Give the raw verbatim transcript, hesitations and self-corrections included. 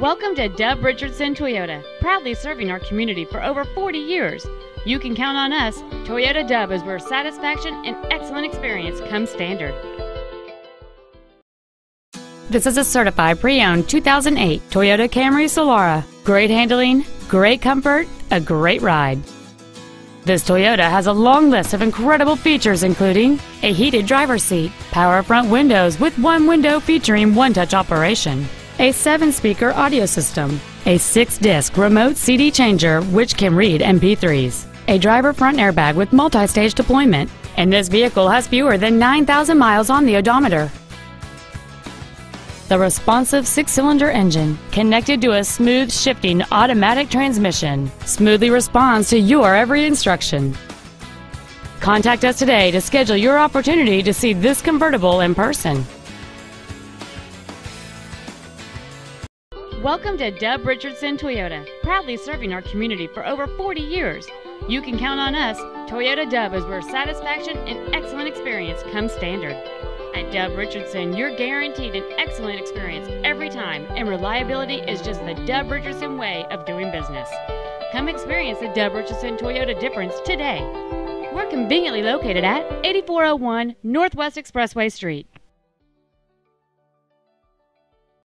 Welcome to Dub Richardson Toyota, proudly serving our community for over forty years. You can count on us. Toyota Dub is where satisfaction and excellent experience come standard. This is a certified pre-owned two thousand eight Toyota Camry Solara. Great handling, great comfort, a great ride. This Toyota has a long list of incredible features, including a heated driver's seat, power front windows with one window featuring one-touch operation, a seven-speaker audio system, a six-disc remote C D changer which can read M P threes, a driver front airbag with multi-stage deployment, and this vehicle has fewer than nine thousand miles on the odometer. The responsive six-cylinder engine, connected to a smooth shifting automatic transmission, smoothly responds to your every instruction. Contact us today to schedule your opportunity to see this convertible in person. Welcome to Dub Richardson Toyota, proudly serving our community for over forty years. You can count on us. Toyota Dub is where satisfaction and excellent experience come standard. At Dub Richardson, you're guaranteed an excellent experience every time, and reliability is just the Dub Richardson way of doing business. Come experience the Dub Richardson Toyota difference today. We're conveniently located at eighty-four oh one Northwest Expressway Street.